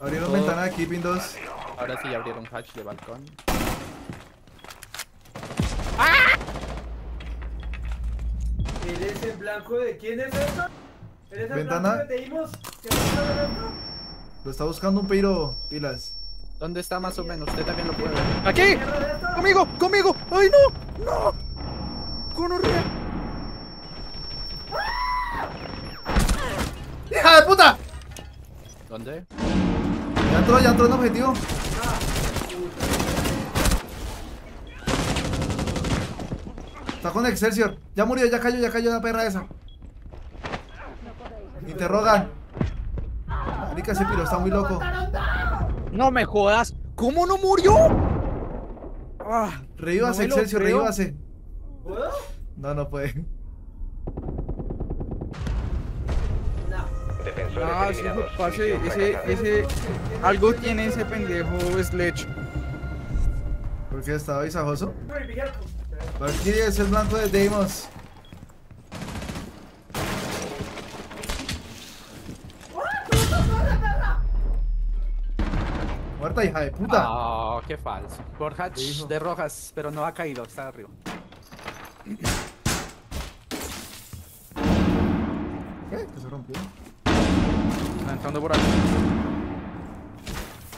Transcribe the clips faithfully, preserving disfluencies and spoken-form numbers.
Abrieron ventana aquí, pin dos. Ahora sí abrieron hatch de balcón. ¡Ah! ¿Él es el blanco de quién es esto? ¿Él es el ¿Ventana? blanco que te dimos? ¿Qué es Lo está buscando un piro, pilas. ¿Dónde está más o menos? Usted también lo puede ver. ¡Aquí! ¡Conmigo! ¡Conmigo! ¡Ay, no! ¡No! ¡Conorrea! ¡Hija de puta! ¿Dónde? Ya entró, ya entró en objetivo. Está con Excelsior. Ya murió, ya cayó, ya cayó la perra esa. Interrogan. Marica, ese piro está muy loco. No me jodas. ¿Cómo no murió? Ah, reívase, no Excelsior, reívase. ¿Puedo? No, no puede. Ah, sí, pase, ese, ese, algo tiene ese pendejo Sledge. ¿Por qué estaba visajoso? Valkyrie es el blanco de Deimos. Muerta, hija de puta. Oh, qué falso. Por hatch de rojas, pero no ha caído, está arriba. ¿Qué? Que se rompió. Está entrando por aquí.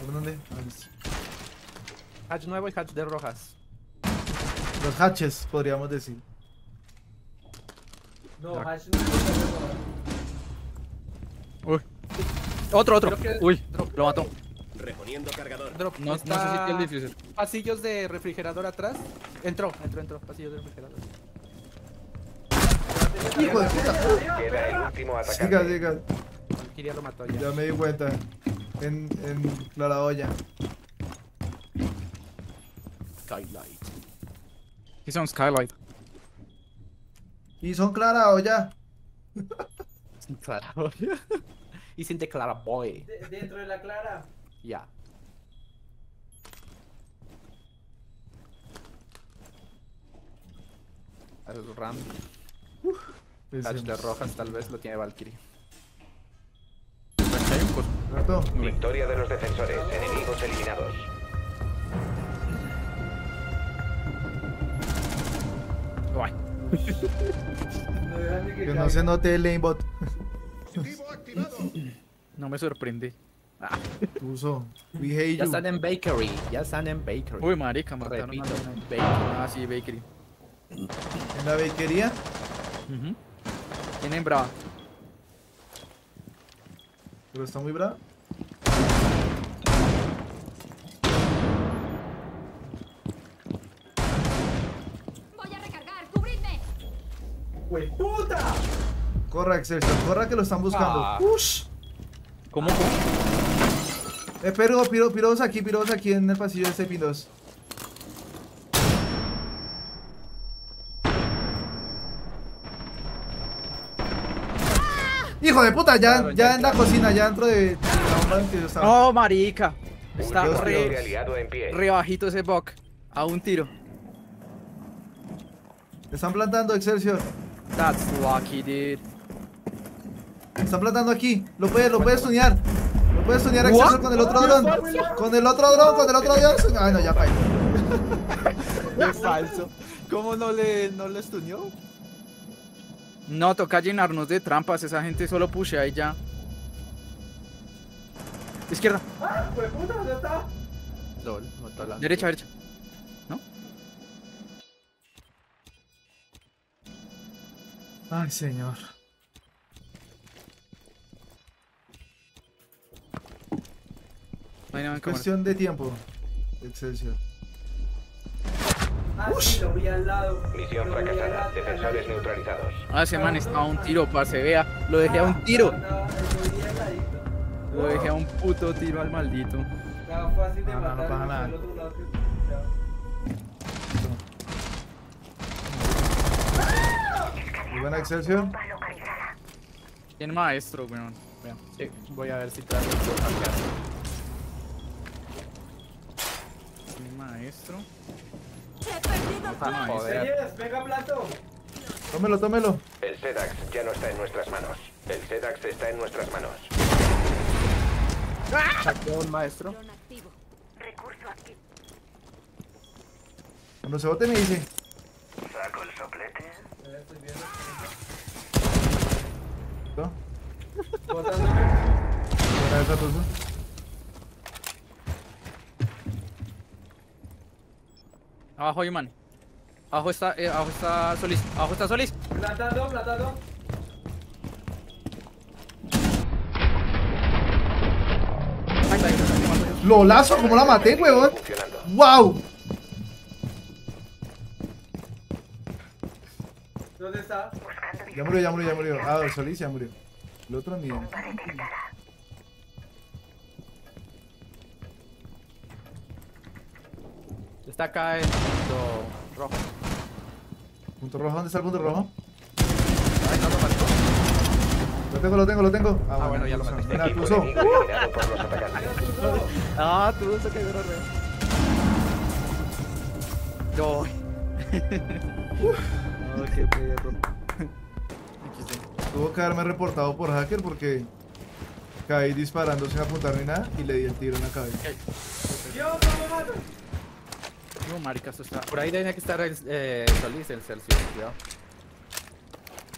¿Por dónde? Hatch nuevo y hatch de rojas. Los hatches, podríamos decir. No, hatch no. Uy. Otro, otro. Uy, lo mató. Reponiendo cargador. Drop. No, no sé si el difícil. Pasillos de refrigerador atrás. Entró, entró, entró. Pasillos de refrigerador. Hijo de puta. Queda el último atacante. Siga, siga. Valkyria lo mató ya. Ya me di cuenta. En, en la olla. Skylight. He's on Skylight. Y son Clara olla. Clara olla. Y sin Clara boy. De dentro de la Clara. Ya. Yeah. El ram. Uh, Touch de rojas tal vez lo tiene Valkyrie. Victoria de los defensores, enemigos eliminados. Que no se note el lanebot. No me sorprendí. Ah. Uso. We hate ya you. Están en Bakery. Ya están en Bakery. Uy, marica, mataron a en Bakery. Ah, sí, Bakery. ¿En la bakería? Uh-huh. Tienen brava. ¿Pero está muy brava? Voy a recargar, cubridme. ¡Hueputa! Corra, Excelsior, corra que lo están buscando. Ah. ¡Ush! ¿Cómo? ¿Cómo? Eh, pero piro, piros aquí, piros aquí en el pasillo de este pin dos. Hijo de puta, ya, claro, ya, ya en la cocina, ya dentro de... No, marica. Está re, re bajito ese buck. A un tiro. Te están plantando, Excelsior. That's lucky, dude. Te están plantando aquí. Lo puedes, lo puedes tunear. Puedes soñar acceso con el otro dron. Con el otro dron, con el otro dron. Ay, no, ya caí. Es falso. ¿Cómo no le no le estuneó? No, toca llenarnos de trampas. Esa gente solo pushea y ya. Izquierda. Ah, pues puta, ¿dónde está? Lol, mató a la. Derecha, derecha. ¿No? Ay, señor. No es cuestión de tiempo, Excelsior. Ah, sí, lo vi al lado. Misión lo fracasada, lado. Defensores neutralizados. Ah, ese man está a un tiro, parce, vea. Lo dejé a un tiro. Ah, no, no, lo dejé a un puto tiro al maldito. No, fácil de matar, no, no pasa nada. Al otro lado que... Muy buena, Excelsior. Tiene maestro, weón. Bueno, sí, voy a ver si trae el caso. Maestro. Tómelo, tómelo. El Sedax ya no está en nuestras manos. El Sedax está en nuestras manos. Saqueo el maestro. Cuando se bote me dice. Saco el soplete. Ya estoy viendo. ¿No? ¿Cómo estás? ¿Cómo estás? Abajo hay man. Abajo está, eh, abajo está Solís. Abajo está Solís. Plantando, plantando. Lo lazo, como la maté, huevón. Wow. ¿Dónde está? Ya murió, ya murió, ya murió. Ah, Solís ya murió. El otro ni. Está acá el punto rojo. ¿Punto rojo? ¿Dónde está el punto rojo? Ay, no lo mató. Lo tengo, lo tengo, lo tengo. Ah, ah bueno, ya lo maté. Mira, cruzó. Ah, tú se quedó re. Yo. No, qué perro. Tuvo que haberme reportado por hacker porque caí disparando sin apuntar ni nada y le di el tiro en la cabeza. Dios, no me mato. No, marica, esto está. Por ahí tiene que estar el eh, Solís, el Celsior, cuidado.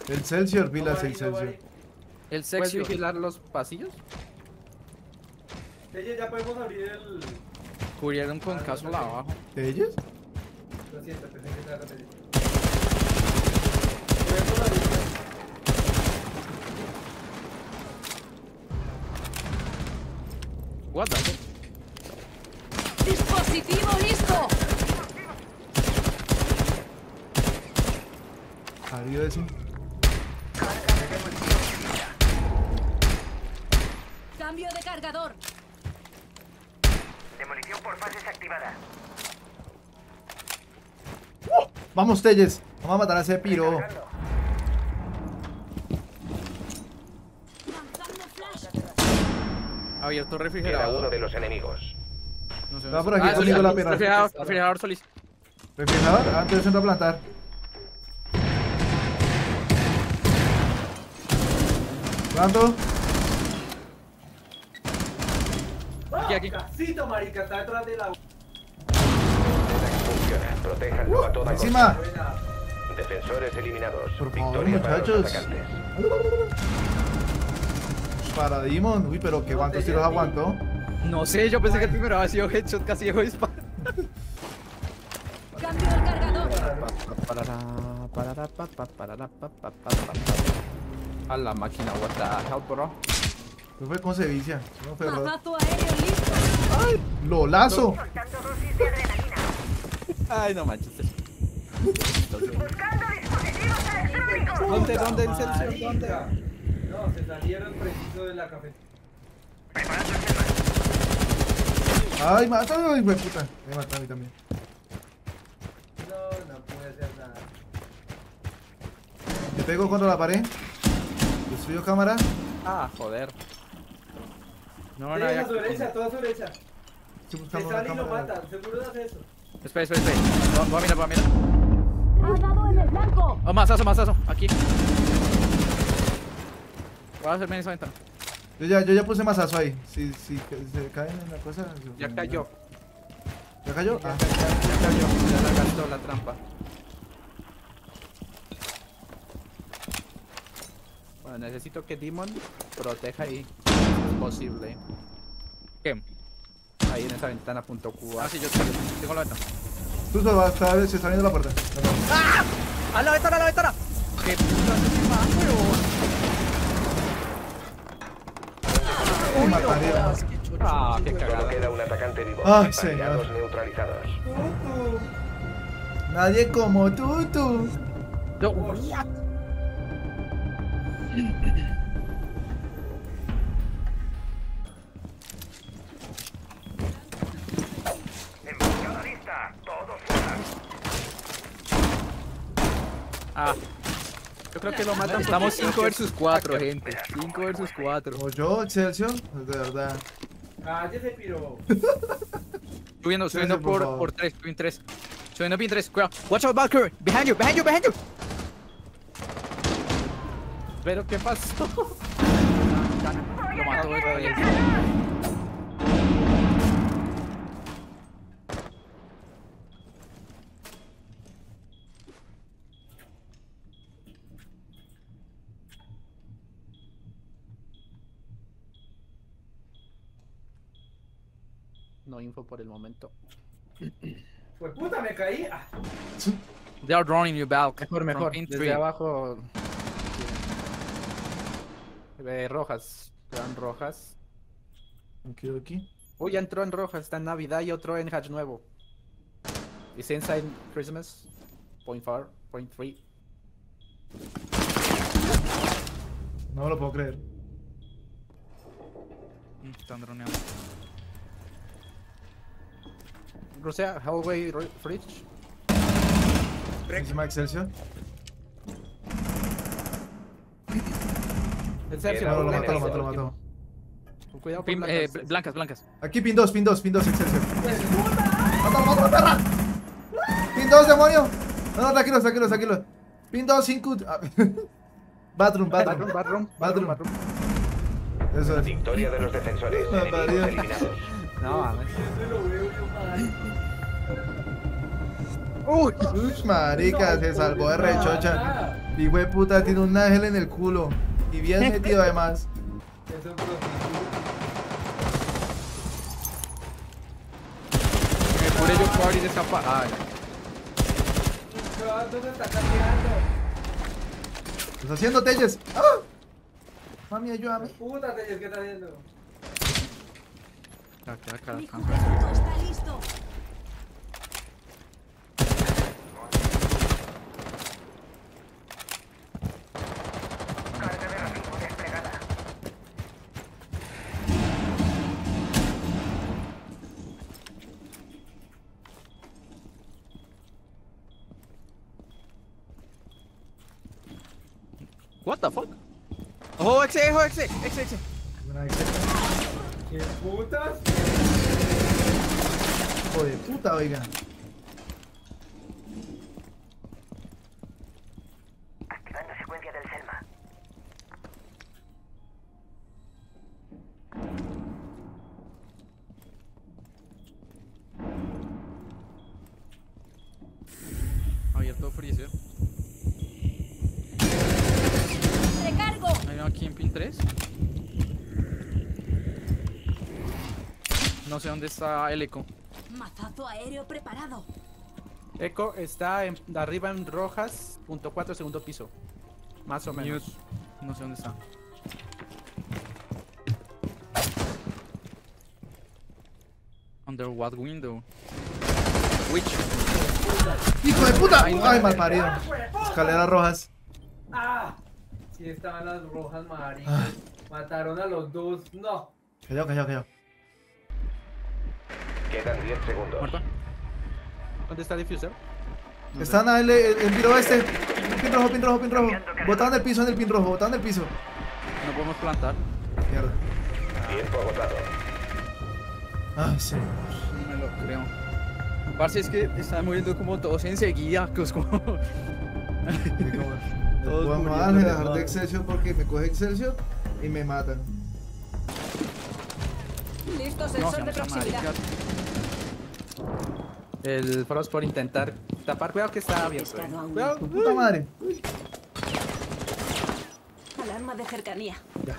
El Celsior, pilas, el Celsior. ¿El Celsior? ¿Puedes vigilar los pasillos? Ellos ya podemos abrir el. Cubrieron con ah, caso no, no, no, la abajo. ¿De ellos? Lo siento, pensé que estaba de ellos. What the fuck? ¡Dispositivo listo! Adiós eso. Cambio de cargador. Demolición por fases activada. Uh, vamos, Tellez. Vamos a matar a ese piro. Abierto refrigerador. Era uno de los enemigos. No sé, está por aquí, ah, Solís, la pena. Refrigerador, refrigerador Solís. Refrigerador, antes de a plantar. Planto. Aquí, aquí. Casito, marica, está detrás de la. Protéjanlo a toda encima. Defensores eliminados. Por favor, muchachos. Para Dimon, uy, pero que cuántos tiros aguantó. No sé, yo pensé que el primero había sido headshot, casi llegó disparo. Cambio el cargador. A la máquina, what the hell, bro. No fue concebicia, no fue bro. ¡Ay! ¡Lo lazo! Ay, no manches. Buscando dispositivos electrónicos. ¿Dónde, dónde, Celsior? ¿Dónde? No, se salieron preciso de la café. Preparando el tema. Ay, mátame, hijo de puta. Me mata a mí también. No, no puede hacer nada. Te pego contra la pared. Destruyo cámara. Ah, joder. No, no, no. Toda su derecha, toda su derecha. Se sale y lo mata. Seguro das eso. Espera, espera, espera. Voy a mirar, voy a mirar. ¡Has dado en el blanco! Oh, masazo, masazo. Aquí. Voy a hacerme en esa ventana. Yo ya, yo ya puse masazo ahí. Si, si se caen en la cosa. Ya cayó. ¿Ya cayó? Ah, ya, ya, ya cayó. Ya la gastó la trampa. Bueno, necesito que Dimon proteja ahí. Si posible. ¿Qué? Ahí en esa ventana punto cuba. Ah, sí, yo tengo la ventana. Tú solo vas a ver si está viendo la puerta. ¡Ah! ¡A la ventana, a la ventana! ¡Qué puta se me va! Uy, no, qué chulo, ah, qué cagada. Queda un atacante vivo. Ay, señor. Neutralizados. Uh-huh. Nadie como tú, tú. No. Embarcada lista, todos fuera. Ah. Yo creo que lo matan. Estamos cinco versus cuatro, gente. cinco versus cuatro. O yo, Excelsión, de verdad. Cállese, piro. Subiendo, subiendo por tres, pin tres. Subiendo pin tres, cuidado. Watch out, Valkyrie. Behind you, behind you, behind you. Pero, ¿qué pasó? Lo mató, No info por el momento. Pues puta, me caí. Ah. They are drawing you back. Mejor, mejor. Desde three. Abajo. Eh, rojas. Están rojas. Ok, ok. Uy, oh, ya entró en rojas. Está en Navidad y otro en Hatch nuevo. It's inside Christmas. Point four, point three. No lo puedo creer. Están droneando. Rusea, hallway, fridge. Encima Excelsior. Excelsior. Lo mató, lo mató, lo mató. Cuidado con blancas. Blancas, blancas. Aquí pin dos, pin dos, pin dos, Excelsior. ¡Mátalo, mátalo, perra! Pin dos, demonio. No, no, tranquilo, tranquilo, tranquilo. Pin dos, sin cut. Bathroom, bathroom, bathroom, bathroom. Eso es. Victoria de los defensores. No, a ver. Uy, marica, se salvó de rechocha. Y wey puta, tiene un ángel en el culo. Y bien metido además. Por ello party de escapa. Ah, ¿dónde está caminando? Estás haciendo Tellez. ¡Ah! Mami, ayúdame. Puta Tellez, ¿qué está haciendo? Acá, acá, acá. Está listo. What the fuck? Oh, exe, oh, exe, exe, exe. ¿Qué putas? Hijo de puta, oiga. Activando secuencia del Selma. Abierto freezer. Aquí en pin tres. No sé dónde está el eco. Mazazo aéreo preparado. Eco está en, de arriba en rojas, punto cuatro, segundo piso. Más o menos. Mute. No sé dónde está. Under what window? Which? ¡Hijo de puta! ¡Ay, ay mal parido! Escaleras rojas. ¡Ah! Y estaban las rojas, marica. Ah. Mataron a los dos. No. Cayó, cayó, cayó. Quedan diez segundos. ¿Muerta? ¿Dónde está el diffuser? No están ahí, el, el, el pin rojo este. Pin rojo, pin rojo, pin rojo. Botaron el piso en el pin rojo, botaron el piso. No podemos plantar. Mierda. Tiempo agotado. Ay, señor. No me lo creo. Parce, es que están muriendo como todos enseguida. Que os como... Vamos a dejar de Excelsior porque me coge Excelsior y me matan. Listo, sensor no, de proximidad. El Frost por intentar tapar. Cuidado que está abierto. Cuidado, puta madre. Uy. Alarma de cercanía. Ya.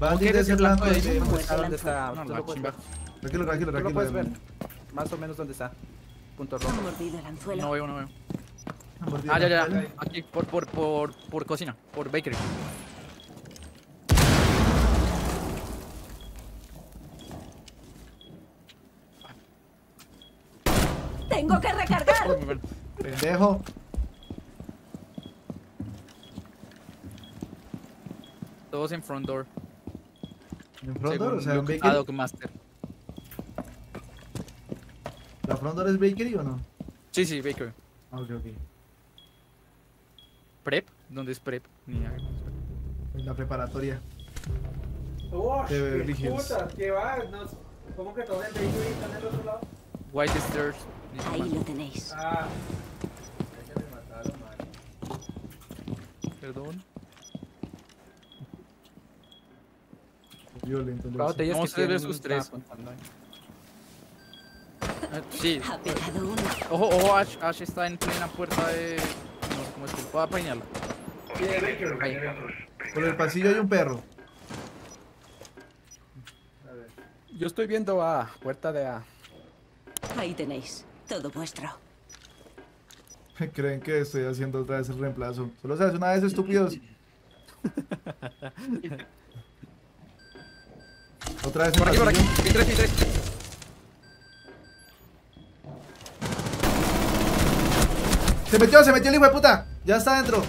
Va a ir desde el lado de dónde está. No, no, tranquilo, tranquilo, tranquilo. Puedes ver más o menos dónde está. Punto rojo. No veo, no veo. Ah, ya, ya, ya. Aquí, por, por, por, por cocina, por bakery. Tengo que recargar. Pendejo. Todos en front door. ¿En front door? O sea, en bakery. Adoc Master. ¿La front door es bakery o no? Sí, sí, bakery. Ok, ok. ¿Prep? ¿Dónde es prep? Ni nada. En la preparatoria. ¡Oh! ¡Qué putas! ¡Qué va! ¿Cómo que todo el bakery está en el otro lado? White Stairs. Ahí lo tenéis. Ah. Ya me mataron, man. Perdón. Violento. Vamos a ver sus tres. Sí. Ojo, ojo, Ash, Ash está en plena puerta de... No, ¿cómo es que puedo apañarlo? Por el pasillo hay un perro. Yo estoy viendo a puerta de A. Ahí tenéis, todo vuestro. Creen que estoy haciendo otra vez el reemplazo. Solo se hace una vez, estúpidos. Otra vez por aquí, por aquí. tres, tres. Se metió, se metió el hijo de puta. Ya está adentro.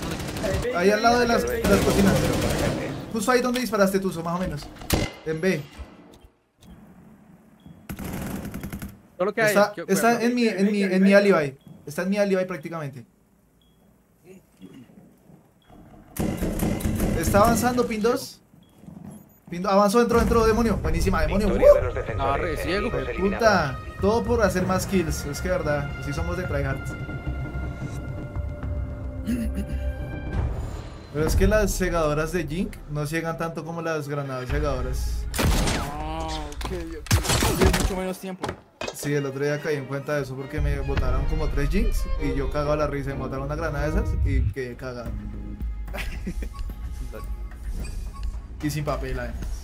Ahí al lado de las, de las cocinas. Justo ahí donde disparaste, Tuzo, más o menos. En B. Solo que está, hay, está en mi, en mi, en mi alibi. Está en mi alibi prácticamente. Está avanzando, Pin dos. Pin dos. Avanzó, entró, entró, demonio. Buenísima, demonio. ¡Uh! No, re ciego. Puta. Todo por hacer más kills. Es que verdad, así somos de tryhards. Pero es que las cegadoras de Jink no ciegan tanto como las granadas cegadoras. No, que yo tengo mucho menos tiempo. Sí, el otro día caí en cuenta de eso porque me botaron como tres Jinx y yo cagaba la risa y me botaron una granada de esas y quedé cagado. Y sin papel, además.